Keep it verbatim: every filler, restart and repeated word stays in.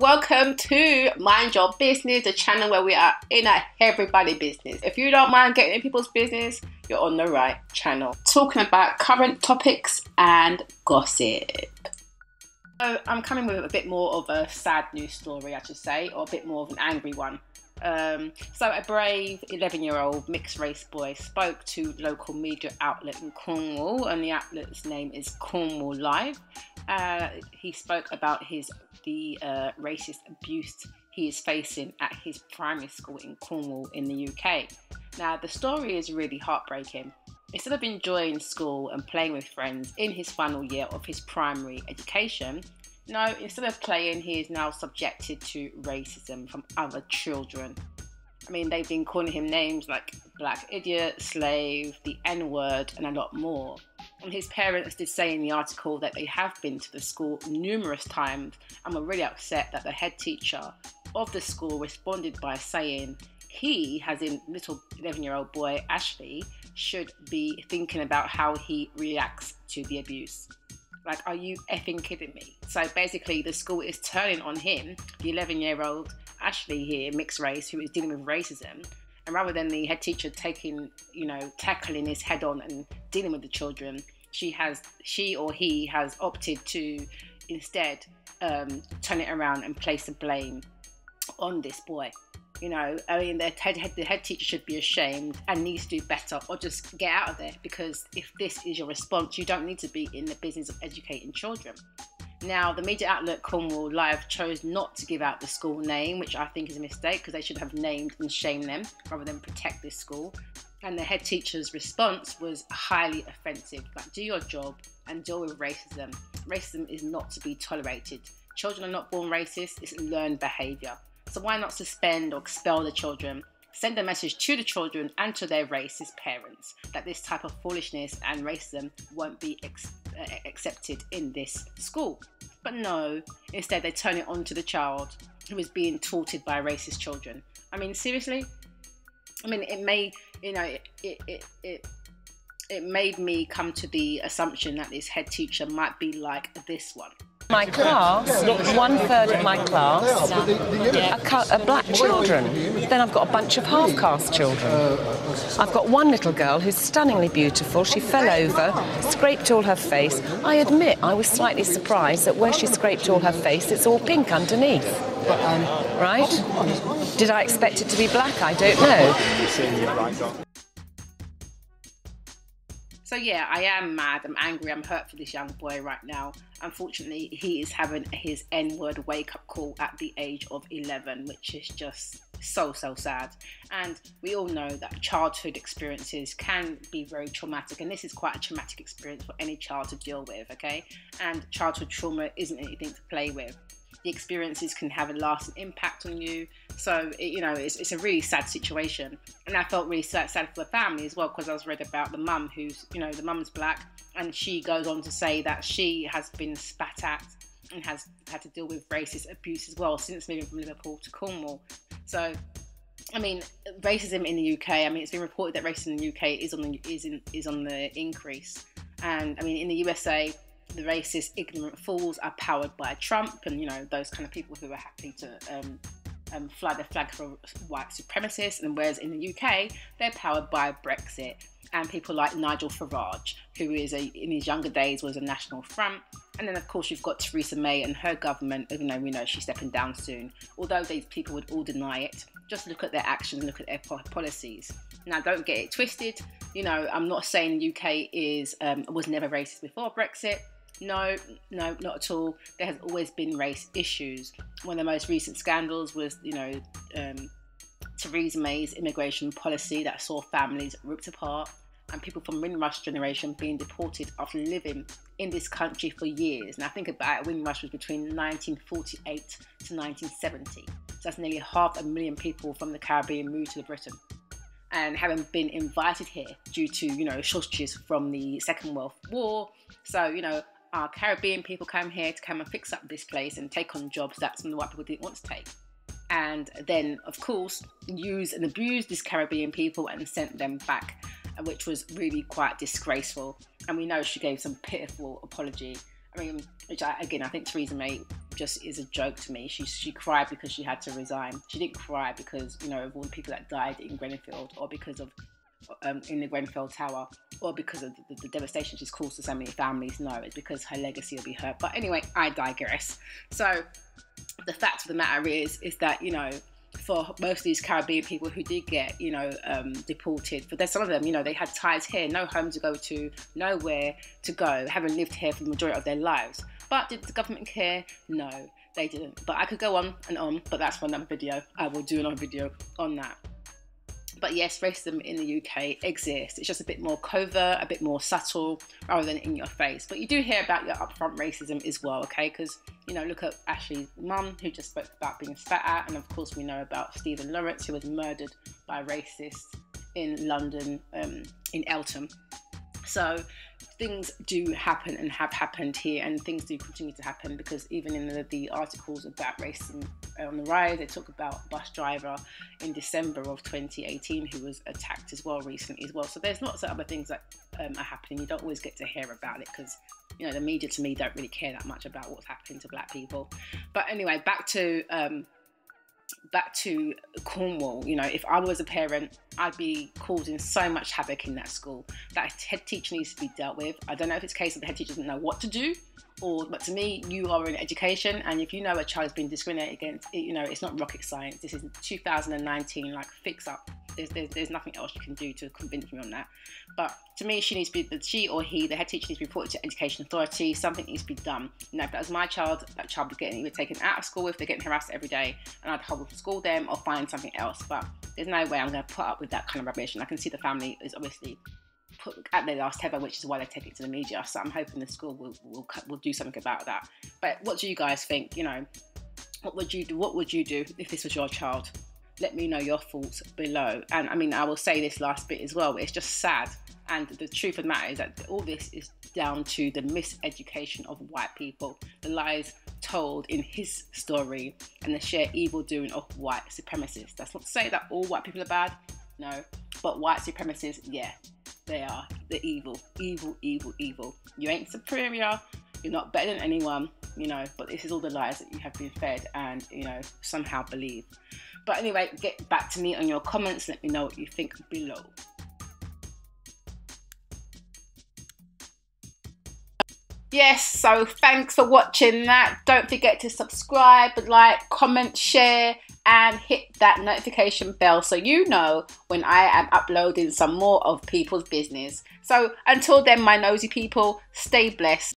Welcome to Mind Your Business, the channel where we are in a everybody's business. If you don't mind getting in people's business, you're on the right channel. Talking about current topics and gossip. So I'm coming with a bit more of a sad news story, I should say, or a bit more of an angry one. Um, so a brave eleven year old mixed race boy spoke to local media outlet in Cornwall, and the outlet's name is Cornwall Live. Uh, he spoke about his the uh, racist abuse he is facing at his primary school in Cornwall in the U K. Now the story is really heartbreaking. Instead of enjoying school and playing with friends in his final year of his primary education, no, instead of playing, he is now subjected to racism from other children. I mean, they've been calling him names like black idiot, slave, the N word, and a lot more. And his parents did say in the article that they have been to the school numerous times and were really upset that the head teacher of the school responded by saying he, as in little eleven year old boy Ashley, should be thinking about how he reacts to the abuse. Like, are you effing kidding me? So basically the school is turning on him, the eleven year old Ashley here, mixed race, who is dealing with racism. And rather than the head teacher taking, you know, tackling his head on and dealing with the children, she has, she or he has opted to instead um, turn it around and place the blame on this boy. You know, I mean, the head, head, the head teacher should be ashamed and needs to do better, or just get out of there, because if this is your response, you don't need to be in the business of educating children. Now, the media outlet Cornwall Live chose not to give out the school name, which I think is a mistake, because they should have named and shamed them rather than protect this school. And the head teacher's response was highly offensive. Like, do your job and deal with racism. Racism is not to be tolerated. Children are not born racist, it's learned behaviour. So why not suspend or expel the children? Send a message to the children and to their racist parents that this type of foolishness and racism won't be ex uh, accepted in this school. But no, instead they turn it on to the child who is being taunted by racist children. I mean, seriously? I mean, it may, you know, it, it, it, it, it made me come to the assumption that this head teacher might be like this one. My class, one third of my class are, are black children. Then I've got a bunch of half-caste children. I've got one little girl who's stunningly beautiful. She fell over, scraped all her face. I admit I was slightly surprised that where she scraped all her face, it's all pink underneath. Right? Did I expect it to be black? I don't know. So yeah, I am mad, I'm angry, I'm hurt for this young boy right now. Unfortunately, he is having his N word wake-up call at the age of eleven, which is just so, so sad. And we all know that childhood experiences can be very traumatic, and this is quite a traumatic experience for any child to deal with, okay? And childhood trauma isn't anything to play with. The experiences can have a lasting impact on you. So, it, you know, it's, it's a really sad situation. And I felt really sad, sad for the family as well, because I was read about the mum who's, you know, the mum's black, and she goes on to say that she has been spat at and has had to deal with racist abuse as well since moving from Liverpool to Cornwall. So, I mean, racism in the U K, I mean, it's been reported that racism in the U K is on the, is in, is on the increase. And, I mean, in the U S A, the racist, ignorant fools are powered by Trump and, you know, those kind of people who are happy to um, um, fly the flag for white supremacists. And whereas in the U K, they're powered by Brexit and people like Nigel Farage, who is a, in his younger days was a national front. And then, of course, you've got Theresa May and her government, even though we know she's stepping down soon. Although these people would all deny it, just look at their actions, look at their policies. Now, don't get it twisted. You know, I'm not saying the U K is um, was never racist before Brexit. No, no, not at all. There has always been race issues. One of the most recent scandals was, you know, um, Theresa May's immigration policy that saw families ripped apart and people from Windrush generation being deported after living in this country for years. Now think about it, Windrush was between nineteen forty-eight to nineteen seventy. So that's nearly half a million people from the Caribbean moved to Britain, and having been invited here due to, you know, shortages from the Second World War. So, you know, our Caribbean people come here to come and fix up this place and take on jobs that some of the white people didn't want to take. And then, of course, use and abuse these Caribbean people and sent them back, which was really quite disgraceful. And we know she gave some pitiful apology. I mean, which I, again, I think Theresa May just is a joke to me. She she cried because she had to resign. She didn't cry because, you know, of all the people that died in Grenfell, or because of um, in the Grenfell Tower, or because of the, the devastation she's caused to so many families. No, it's because her legacy will be hurt. But anyway, I digress. So the fact of the matter is, is that, you know, for most of these Caribbean people who did get, you know, um, deported, for some of them, you know, they had ties here, no home to go to, nowhere to go, having lived here for the majority of their lives. But did the government care? No, they didn't. But I could go on and on, but that's for another video. I will do another video on that. But yes, racism in the U K exists. It's just a bit more covert, a bit more subtle, rather than in your face. But you do hear about your upfront racism as well, okay? Because, you know, look at Ashley's mum, who just spoke about being spat at. And of course, we know about Stephen Lawrence, who was murdered by racists in London, um, in Eltham. So things do happen and have happened here, and things do continue to happen, because even in the, the articles about racism on the rise, they talk about a bus driver in December of twenty eighteen who was attacked as well recently as well. So there's lots of other things that um, are happening. You don't always get to hear about it because, you know, the media to me don't really care that much about what's happening to black people. But anyway, back to um, back to Cornwall. You know, if I was a parent, I'd be causing so much havoc in that school. That head teacher needs to be dealt with. I don't know if it's a case of the head teacher doesn't know what to do, or, but to me, you are in education, and if you know a child's been discriminated against, you know, it's not rocket science. This is two thousand nineteen, like, fix up. There's, there's, there's nothing else you can do to convince me on that. But to me, she needs to be, she or he, the head teacher needs to be reported to education authority. Something needs to be done. You know, if that was my child, that child would be getting either taken out of school if they're getting harassed every day, and I'd hold school them or find something else. But there's no way I'm going to put up with that kind of rubbish. And I can see the family is obviously put at their last tether, which is why they take it to the media. So I'm hoping the school will, will, will do something about that. But what do you guys think? You know, what would you do? What would you do if this was your child? Let me know your thoughts below. And I mean, I will say this last bit as well, it's just sad. And the truth of the matter is that all this is down to the miseducation of white people, the lies told in his story, and the sheer evil doing of white supremacists. That's not to say that all white people are bad, no, but white supremacists, yeah, they are the evil, evil, evil, evil. You ain't superior, you're not better than anyone, you know, but this is all the lies that you have been fed and, you know, somehow believe. But anyway, get back to me on your comments. Let me know what you think below. Yes, so thanks for watching that. Don't forget to subscribe, like, comment, share, and hit that notification bell so you know when I am uploading some more of people's business. So until then, my nosy people, stay blessed.